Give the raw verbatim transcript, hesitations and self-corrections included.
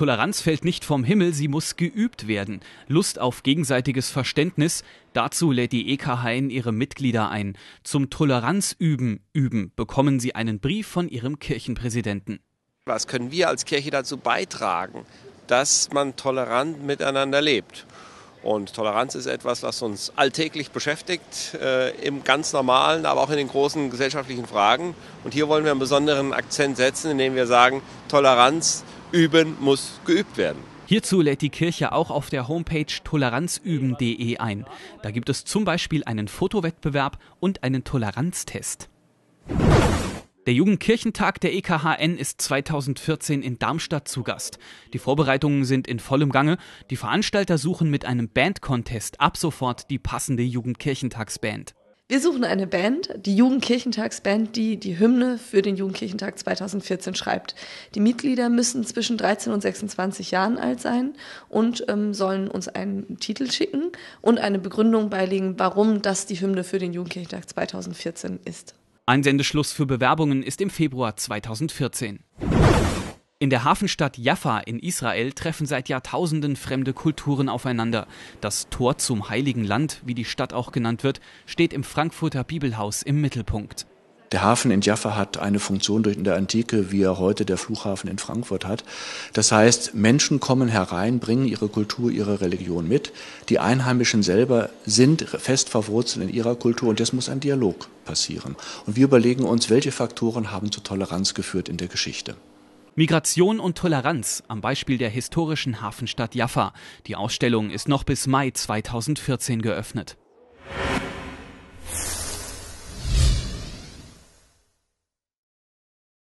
Toleranz fällt nicht vom Himmel, sie muss geübt werden. Lust auf gegenseitiges Verständnis, dazu lädt die E K H N ihre Mitglieder ein. Zum Toleranzüben üben bekommen sie einen Brief von ihrem Kirchenpräsidenten. Was können wir als Kirche dazu beitragen, dass man tolerant miteinander lebt? Und Toleranz ist etwas, was uns alltäglich beschäftigt, äh, im ganz normalen, aber auch in den großen gesellschaftlichen Fragen. Und hier wollen wir einen besonderen Akzent setzen, indem wir sagen, Toleranz üben muss geübt werden. Hierzu lädt die Kirche auch auf der Homepage toleranzüben punkt de ein. Da gibt es zum Beispiel einen Fotowettbewerb und einen Toleranztest. Der Jugendkirchentag der E K H N ist zweitausendvierzehn in Darmstadt zu Gast. Die Vorbereitungen sind in vollem Gange. Die Veranstalter suchen mit einem Band-Contest ab sofort die passende Jugendkirchentagsband. Wir suchen eine Band, die Jugendkirchentagsband, die die Hymne für den Jugendkirchentag zweitausendvierzehn schreibt. Die Mitglieder müssen zwischen dreizehn und sechsundzwanzig Jahren alt sein und ähm, sollen uns einen Titel schicken und eine Begründung beilegen, warum das die Hymne für den Jugendkirchentag zweitausendvierzehn ist. Einsendeschluss für Bewerbungen ist im Februar zweitausendvierzehn. In der Hafenstadt Jaffa in Israel treffen seit Jahrtausenden fremde Kulturen aufeinander. Das Tor zum Heiligen Land, wie die Stadt auch genannt wird, steht im Frankfurter Bibelhaus im Mittelpunkt. Der Hafen in Jaffa hat eine Funktion in der Antike, wie er heute der Flughafen in Frankfurt hat. Das heißt, Menschen kommen herein, bringen ihre Kultur, ihre Religion mit. Die Einheimischen selber sind fest verwurzelt in ihrer Kultur und das muss ein Dialog passieren. Und wir überlegen uns, welche Faktoren haben zur Toleranz geführt in der Geschichte. Migration und Toleranz am Beispiel der historischen Hafenstadt Jaffa. Die Ausstellung ist noch bis Mai zweitausendvierzehn geöffnet.